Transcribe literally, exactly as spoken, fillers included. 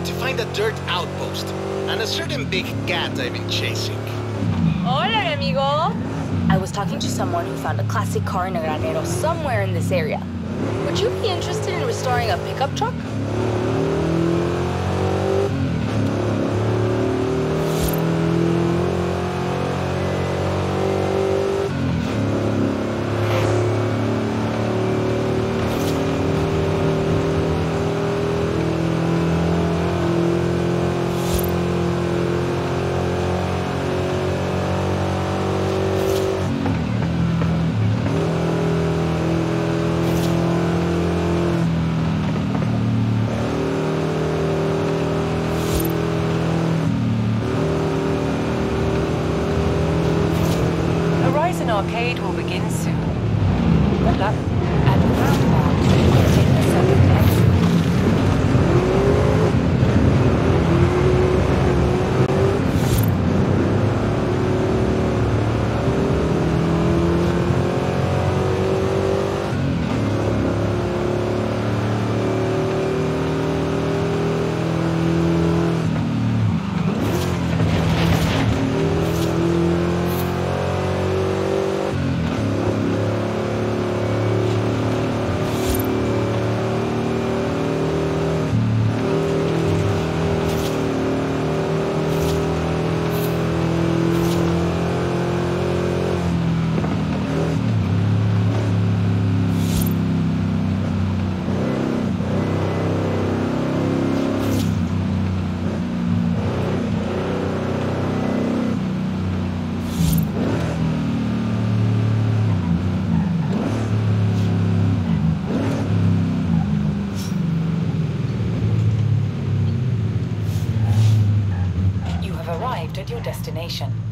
need to find a dirt outpost and a certain big cat I've been chasing. Hola, amigo. I was talking to someone who found a classic car in a granero somewhere in this area. Would you be interested in restoring a pickup truck? Arcade will begin soon. Good luck. At the roundabout, take the second at your destination.